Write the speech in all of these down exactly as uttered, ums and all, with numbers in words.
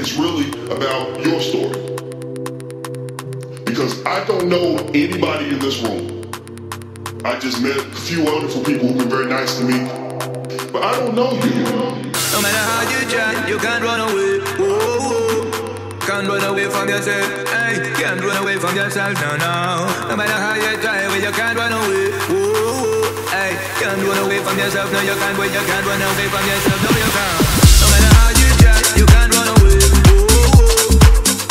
it's really about your story. Because I don't know anybody in this room. I just met a few wonderful people who've been very nice to me. But I don't know you. No matter how you try, you can't run away. Oh, can't run away from yourself. Hey, can't run away from yourself. No, no. No matter how you try, well, you can't run away. Oh, hey, can't run away from yourself. No, you can't. Well, you can't run away from yourself. No, you can't. No matter how you try, you can't run away. Oh,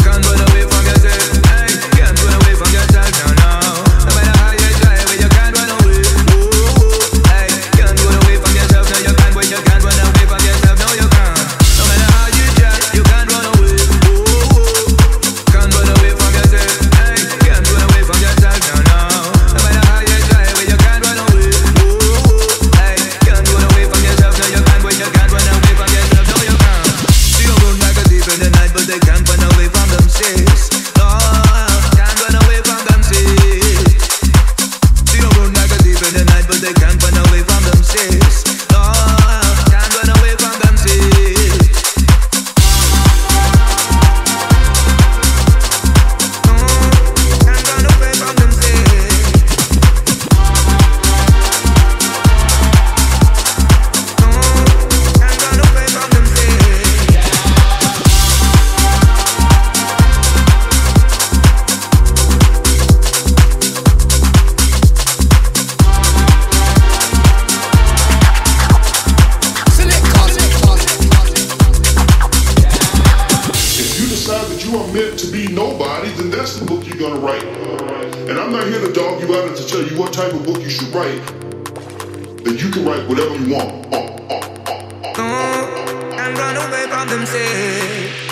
can't run away from yourself. Hey, can't run away from yourself. No, no. No matter how you try, well, you can't run away. Oh, hey, can't run away from yourself. No, you can't. Well, you can't run away from yourself. No, you can't. No matter how you try, you can't run away. Oh, can't run away from yourself. Hey, can't run away from yourself. No, no. No matter how you try, well, you can't run away. Oh, hey, can't run away from yourself. No, you can't. Well, you can't run away from yourself. In the night, but they can't run away from themselves. No, can't run away from themselves. They don't run like a thief in the night, but they can't run away from themselves. No, can't run away from themselves. Type of book you should write, then you can write whatever you want. Oh, oh, oh, oh, oh, oh, oh, oh. I'm gonna wait on them say.